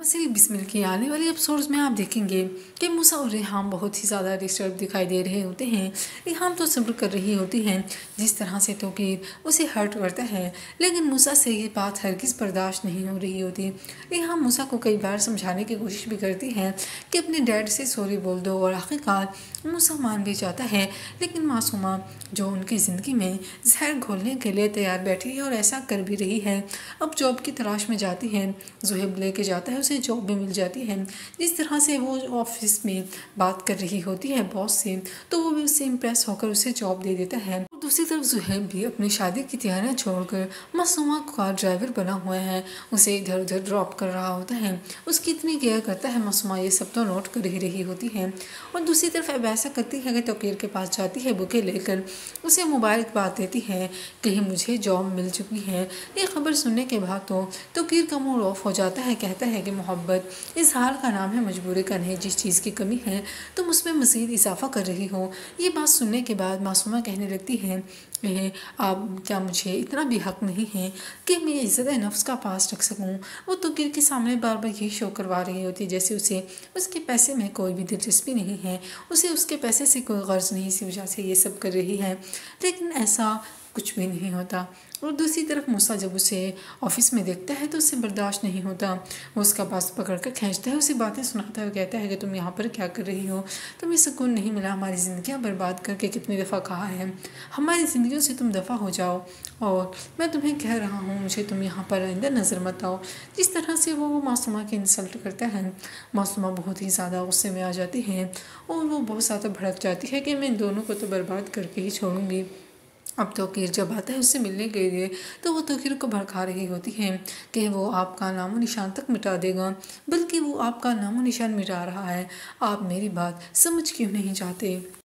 मसले बिस्मिल की आने वाली एपिसोड्स में आप देखेंगे कि मूसा और रिहान बहुत ही ज़्यादा डिस्टर्ब दिखाई दे रहे होते हैं। रिहान तो सब्र कर रही होती हैं, जिस तरह से तौकीर उसे हर्ट करता है, लेकिन मूसा से ये बात हरगिज़ बर्दाश्त नहीं हो रही होती। रिहान मूसा को कई बार समझाने की कोशिश भी करती है कि अपने डैड से सॉरी बोल दो, और आखिरकार मूसा मान भी जाता है, लेकिन मासूमा जो उनकी ज़िंदगी में जहर घोलने के लिए तैयार बैठी है और ऐसा कर भी रही है, अब जॉब की तलाश में जाती है। ज़ुहैब लेके जाता है, उसे जॉब भी मिल जाती है। जिस तरह से वो ऑफिस में बात कर रही होती है बॉस से, तो वो भी उससे इम्प्रेस होकर उसे जॉब दे देता है। दूसरी तरफ ज़ुहैब भी अपनी शादी की तैयारियां छोड़कर मासूमा का ड्राइवर बना हुआ है, उसे इधर उधर ड्रॉप कर रहा होता है, उसकी इतनी केयर करता है। मासूमा ये सब तो नोट कर ही रही होती है, और दूसरी तरफ अब ऐसा करती है कि तौकीर के पास जाती है बुके लेकर, उसे मुबारकबाद देती है कि मुझे जॉब मिल चुकी है। ये खबर सुनने के बाद तो तौकीर का मूड ऑफ हो जाता है, कहता है कि मोहब्बत इस हाल का नाम है, मजबूरी का नहीं। जिस चीज़ की कमी है तुम उसमें मज़ीद इजाफा कर रही हो। ये बात सुनने के बाद मासूमा कहने लगती है, आप क्या मुझे इतना भी हक नहीं है कि मैं इज़्ज़त नफ्स का पास रख सकूं। वो तौकीर के सामने बार बार ये शो करवा रही होती है जैसे उसे उसके पैसे में कोई भी दिलचस्पी नहीं है, उसे उसके पैसे से कोई गर्ज नहीं, इसी वजह से ये सब कर रही है, लेकिन ऐसा कुछ भी नहीं होता। और दूसरी तरफ मूसा जब उसे ऑफिस में देखता है तो उसे बर्दाश्त नहीं होता, वो उसका पास पकड़ कर खींचता है, उसे बातें सुनाता है और कहता है कि तुम यहाँ पर क्या कर रही हो, तुम्हें सुकून नहीं मिला, हमारी ज़िंदगियाँ बर्बाद करके कितनी दफ़ा कहा है, हमारी ज़िंदगियों से तुम दफ़ा हो जाओ, और मैं तुम्हें कह रहा हूँ मुझे तुम यहाँ पर आइंदा नज़र मत आओ। जिस तरह से वो मासूमा के इंसल्ट करता है, मासूमा बहुत ही ज़्यादा गुस्से में आ जाती है और वो बहुत ज़्यादा भड़क जाती है कि मैं इन दोनों को तो बर्बाद करके ही छोड़ूंगी। अब तौकीर जब आता है उससे मिलने के लिए, तो वो तौकीर को भड़का रही होती है कि वो आपका नामो निशान तक मिटा देगा, बल्कि वो आपका नामो निशान मिटा रहा है, आप मेरी बात समझ क्यों नहीं चाहते।